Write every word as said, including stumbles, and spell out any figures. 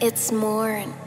It's Morne.